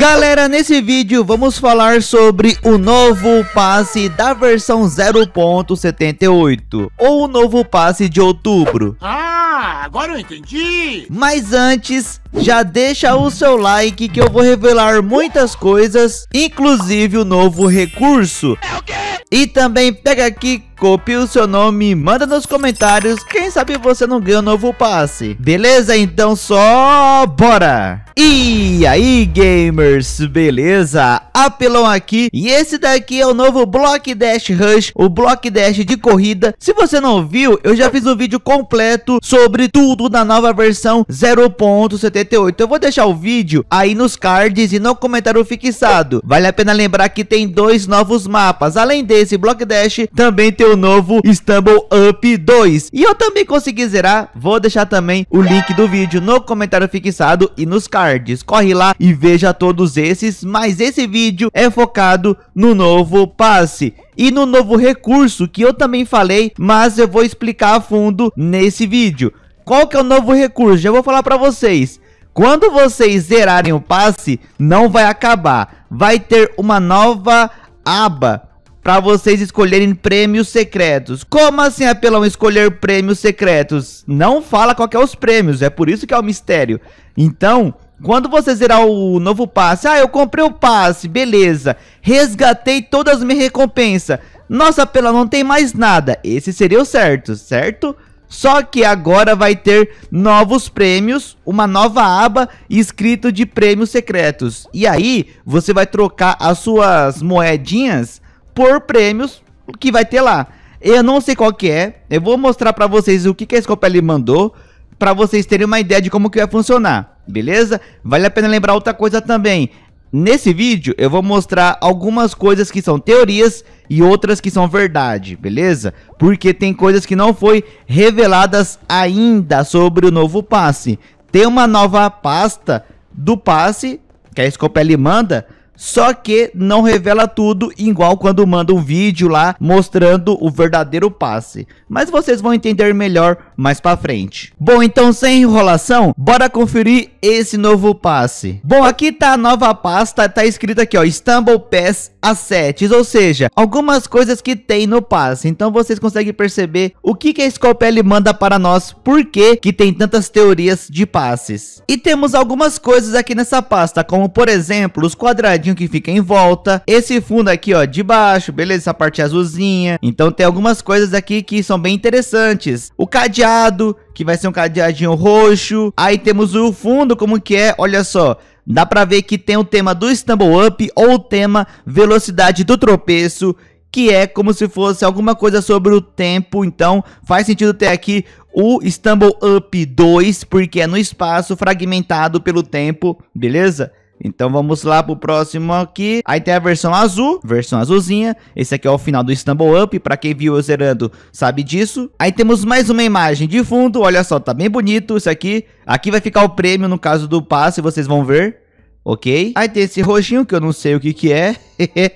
Galera, nesse vídeo vamos falar sobre o novo passe da versão 0.78, ou o novo passe de outubro. Ah, agora eu entendi! Mas antes, já deixa o seu like que eu vou revelar muitas coisas, inclusive o novo recurso. É o quê? E também pega aqui, copia o seu nome e manda nos comentários. Quem sabe você não ganha um novo passe. Beleza? Então só bora! E aí, gamers, beleza? Apelão aqui. E esse daqui é o novo Block Dash Rush, o Block Dash de corrida. Se você não viu, eu já fiz um vídeo completo sobre tudo na nova versão 0.78. Eu vou deixar o vídeo aí nos cards e no comentário fixado. Vale a pena lembrar que tem dois novos mapas. Além desse Block Dash, também tem o novo Stumble Up 2. E eu também consegui zerar. Vou deixar também o link do vídeo no comentário fixado e nos cards. Corre lá e veja todos esses. Mas esse vídeo é focado no novo passe e no novo recurso que eu também falei, mas eu vou explicar a fundo nesse vídeo. Qual que é o novo recurso? Já vou falar pra vocês. Quando vocês zerarem o passe, não vai acabar. Vai ter uma nova aba para vocês escolherem prêmios secretos. Como assim, apelão, escolher prêmios secretos? Não fala qual que é os prêmios, é por isso que é um mistério. Então, quando você zerar o novo passe, ah, eu comprei o passe, beleza, resgatei todas as minhas recompensas. Nossa, apelão, não tem mais nada. Esse seria o certo, certo? Só que agora vai ter novos prêmios, uma nova aba escrito de prêmios secretos. E aí, você vai trocar as suas moedinhas por prêmios que vai ter lá. Eu não sei qual que é. Eu vou mostrar pra vocês o que, a Scopely mandou, pra vocês terem uma ideia de como que vai funcionar. Beleza? Vale a pena lembrar outra coisa também. Nesse vídeo eu vou mostrar algumas coisas que são teorias e outras que são verdade. Beleza? Porque tem coisas que não foi reveladas ainda sobre o novo passe. Tem uma nova pasta do passe que a Scopely manda, só que não revela tudo, igual quando manda um vídeo lá mostrando o verdadeiro passe. Mas vocês vão entender melhor mais pra frente. Bom, então sem enrolação, bora conferir esse novo passe. Bom, aqui tá a nova pasta, tá escrito aqui, ó, Stumble Pass Assets, ou seja, algumas coisas que tem no passe. Então vocês conseguem perceber o que, a Scopely manda para nós, por que tem tantas teorias de passes. E temos algumas coisas aqui nessa pasta, como por exemplo, os quadradinhos que fica em volta, esse fundo aqui, ó, de baixo, beleza, essa parte azulzinha. Então tem algumas coisas aqui que são bem interessantes. O cadeado, que vai ser um cadeadinho roxo. Aí temos o fundo, como que é, olha só. Dá pra ver que tem o tema do Stumble Up ou o tema Velocidade do Tropeço, que é como se fosse alguma coisa sobre o tempo. Então faz sentido ter aqui o Stumble Up 2, porque é no espaço fragmentado pelo tempo, beleza? Então vamos lá pro próximo aqui. Aí tem a versão azul, versão azulzinha. Esse aqui é o final do Stumble Up, pra quem viu eu zerando sabe disso. Aí temos mais uma imagem de fundo, olha só, tá bem bonito isso aqui. Aqui vai ficar o prêmio no caso do passe, vocês vão ver, ok? Aí tem esse roxinho que eu não sei o que que é.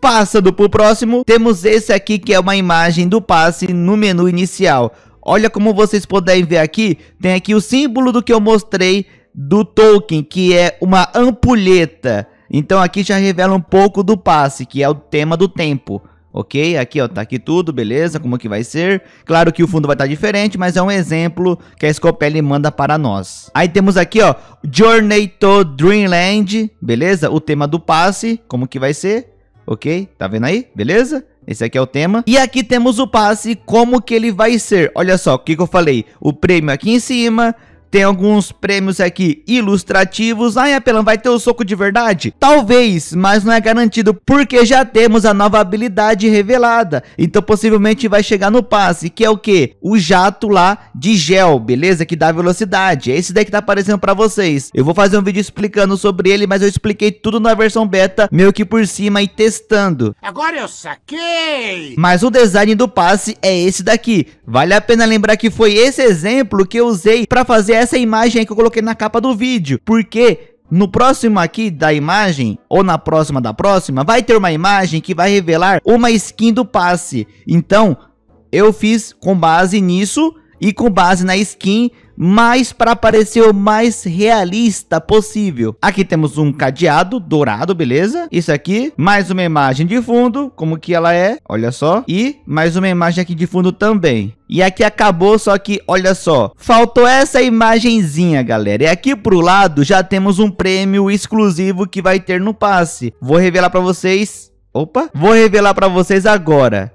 Passando pro próximo, temos esse aqui que é uma imagem do passe no menu inicial. Olha como vocês puderem ver aqui, tem aqui o símbolo do que eu mostrei do token, que é uma ampulheta. Então aqui já revela um pouco do passe, que é o tema do tempo, ok? Aqui, ó, tá aqui tudo, beleza, como que vai ser. Claro que o fundo vai estar diferente, mas é um exemplo que a Scopely manda para nós. Aí temos aqui, ó, Journey to Dreamland, beleza? O tema do passe, como que vai ser, ok? Tá vendo aí, beleza? Esse aqui é o tema. E aqui temos o passe, como que ele vai ser. Olha só, o que eu falei, o prêmio aqui em cima. Tem alguns prêmios aqui ilustrativos. Ai, apelão, vai ter o soco de verdade? Talvez, mas não é garantido, porque já temos a nova habilidade revelada. Então possivelmente vai chegar no passe, que é o quê? O jato lá de gel, beleza? Que dá velocidade. É esse daí que tá aparecendo pra vocês. Eu vou fazer um vídeo explicando sobre ele, mas eu expliquei tudo na versão beta, meio que por cima e testando. Agora eu saquei! Mas o design do passe é esse daqui. Vale a pena lembrar que foi esse exemplo que eu usei pra fazer essa imagem aí que eu coloquei na capa do vídeo, porque no próximo aqui da imagem, ou na próxima da próxima, vai ter uma imagem que vai revelar uma skin do passe. Então eu fiz com base nisso e com base na skin mas para parecer o mais realista possível. Aqui temos um cadeado dourado, beleza? Isso aqui, mais uma imagem de fundo, como que ela é, olha só. E mais uma imagem aqui de fundo também. E aqui acabou, só que, olha só, faltou essa imagenzinha, galera. E aqui pro lado já temos um prêmio exclusivo que vai ter no passe. Vou revelar pra vocês... Opa! Vou revelar pra vocês agora.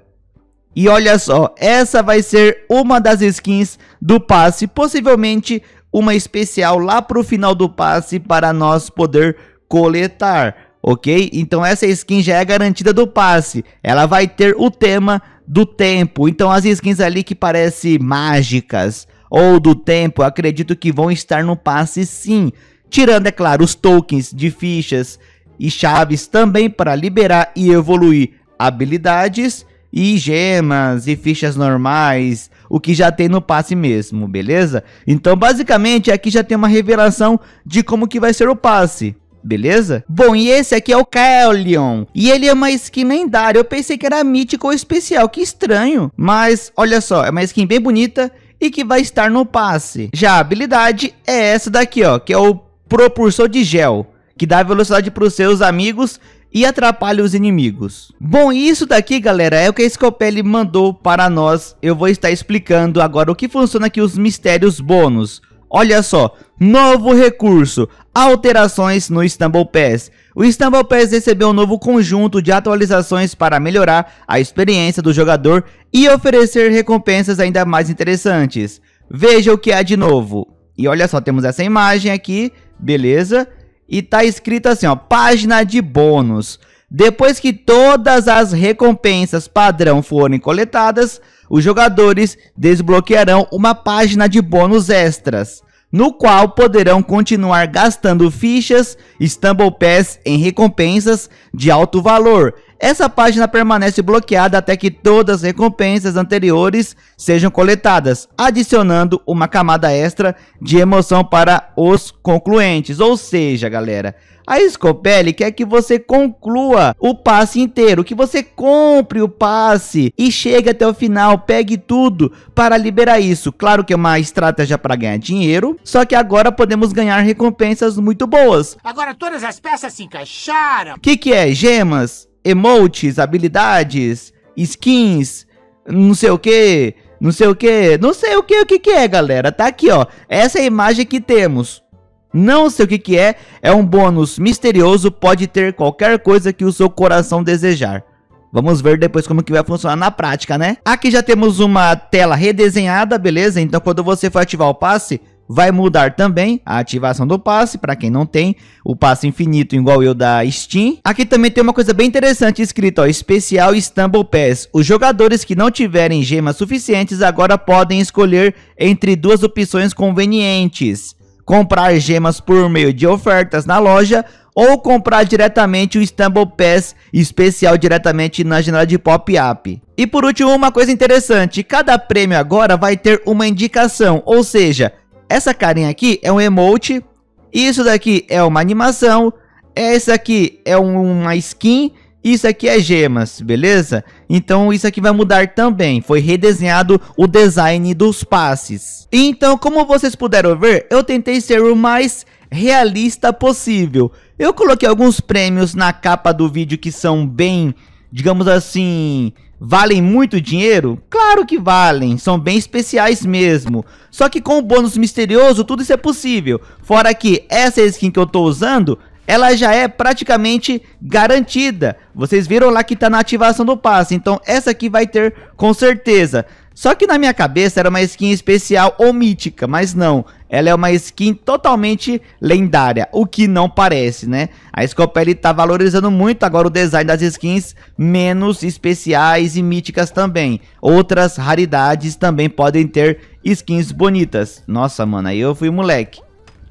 E olha só, essa vai ser uma das skins do passe, possivelmente uma especial lá pro final do passe para nós poder coletar, ok? Então essa skin já é garantida do passe, ela vai ter o tema do tempo, então as skins ali que parecem mágicas ou do tempo, acredito que vão estar no passe sim, tirando é claro os tokens de fichas e chaves também para liberar e evoluir habilidades e gemas e fichas normais, o que já tem no passe mesmo, beleza? Então basicamente aqui já tem uma revelação de como que vai ser o passe, beleza? Bom, e esse aqui é o Kaelion, e ele é uma skin lendária, eu pensei que era mítico ou especial, que estranho. Mas olha só, é uma skin bem bonita e que vai estar no passe. Já a habilidade é essa daqui ó, que é o propulsor de gel, que dá velocidade para os seus amigos e atrapalha os inimigos. Bom, isso daqui galera é o que a Scopely mandou para nós. Eu vou estar explicando agora o que funciona aqui os mistérios bônus. Olha só, novo recurso, alterações no Stumble Pass. O Stumble Pass recebeu um novo conjunto de atualizações para melhorar a experiência do jogador e oferecer recompensas ainda mais interessantes. Veja o que há de novo. E olha só, temos essa imagem aqui, beleza? E tá escrito assim ó, página de bônus. Depois que todas as recompensas padrão forem coletadas, os jogadores desbloquearão uma página de bônus extras, no qual poderão continuar gastando fichas Stumble Pass em recompensas de alto valor. Essa página permanece bloqueada até que todas as recompensas anteriores sejam coletadas, adicionando uma camada extra de emoção para os concluintes. Ou seja, galera, a Scopely quer que você conclua o passe inteiro, que você compre o passe e chegue até o final, pegue tudo para liberar isso. Claro que é uma estratégia para ganhar dinheiro, só que agora podemos ganhar recompensas muito boas. Agora todas as peças se encaixaram. Que é? Gemas? Emotes, habilidades, skins, não sei o que, o que é galera, tá aqui ó, essa é a imagem que temos, não sei o que é, é um bônus misterioso, pode ter qualquer coisa que o seu coração desejar. Vamos ver depois como que vai funcionar na prática, né? Aqui já temos uma tela redesenhada, beleza? Então quando você for ativar o passe, vai mudar também a ativação do passe, para quem não tem o passe infinito igual eu da Steam. Aqui também tem uma coisa bem interessante escrito, ó, especial Stumble Pass. Os jogadores que não tiverem gemas suficientes agora podem escolher entre duas opções convenientes. Comprar gemas por meio de ofertas na loja ou comprar diretamente o Stumble Pass especial diretamente na janela de pop-up. E por último, uma coisa interessante, cada prêmio agora vai ter uma indicação, ou seja... Essa carinha aqui é um emote, isso daqui é uma animação, essa aqui é uma skin, isso aqui é gemas, beleza? Então isso aqui vai mudar também, foi redesenhado o design dos passes. Então como vocês puderam ver, eu tentei ser o mais realista possível. Eu coloquei alguns prêmios na capa do vídeo que são bem, digamos assim... Valem muito dinheiro? Claro que valem, são bem especiais mesmo. Só que com o bônus misterioso tudo isso é possível. Fora que essa skin que eu tô usando, ela já é praticamente garantida. Vocês viram lá que tá na ativação do passe, então essa aqui vai ter com certeza. Só que na minha cabeça era uma skin especial ou mítica, mas não. Ela é uma skin totalmente lendária, o que não parece, né? A Scopely tá valorizando muito agora o design das skins menos especiais e míticas também. Outras raridades também podem ter skins bonitas. Nossa, mano, aí eu fui moleque.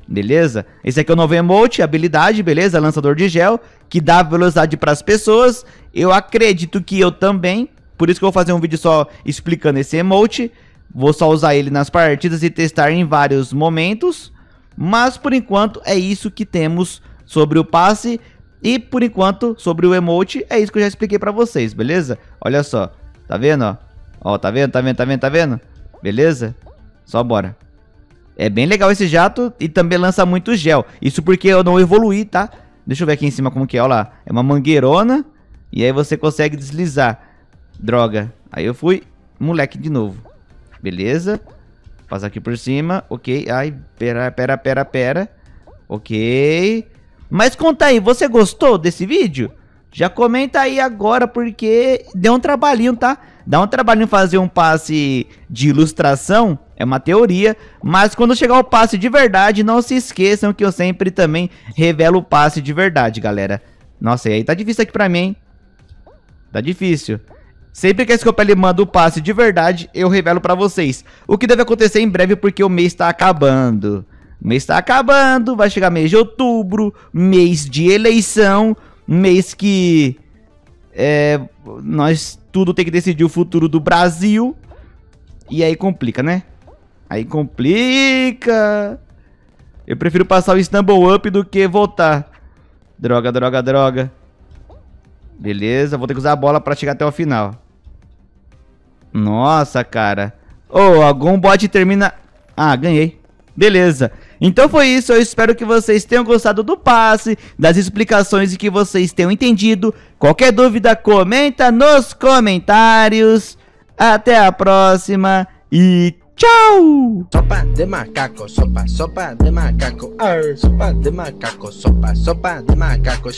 Beleza? Esse aqui é o novo emote, habilidade, beleza? Lançador de gel, que dá velocidade para as pessoas. Eu acredito que eu também... Por isso que eu vou fazer um vídeo só explicando esse emote. Vou só usar ele nas partidas e testar em vários momentos. Mas por enquanto é isso que temos sobre o passe. E por enquanto sobre o emote é isso que eu já expliquei pra vocês, beleza? Olha só, tá vendo ó? Ó, tá vendo? Beleza? Só bora. É bem legal esse jato e também lança muito gel. Isso porque eu não evoluí, tá? Deixa eu ver aqui em cima como que é, olha lá. É uma mangueirona e aí você consegue deslizar. Droga. Aí eu fui moleque de novo. Beleza. Passar aqui por cima. Ok. Ai, pera. Ok. Mas conta aí, você gostou desse vídeo? Já comenta aí agora, porque deu um trabalhinho, tá? Dá um trabalhinho fazer um passe de ilustração, é uma teoria. Mas quando chegar o passe de verdade, não se esqueçam que eu sempre também revelo o passe de verdade, galera. Nossa, e aí tá difícil aqui pra mim, hein? Tá difícil. Sempre que a Scopely manda o passe de verdade, eu revelo pra vocês. O que deve acontecer em breve, porque o mês tá acabando. O mês tá acabando, vai chegar mês de outubro, mês de eleição... Mês que nós tudo tem que decidir o futuro do Brasil. E aí complica, né? Aí complica. Eu prefiro passar o Stumble Up do que voltar. Droga, droga, droga. Beleza, vou ter que usar a bola pra chegar até o final. Nossa, cara. Oh, algum bot termina... Ah, ganhei. Beleza. Então foi isso, eu espero que vocês tenham gostado do passe, das explicações e que vocês tenham entendido. Qualquer dúvida, comenta nos comentários. Até a próxima e tchau! Sopa de macaco, sopa de macaco.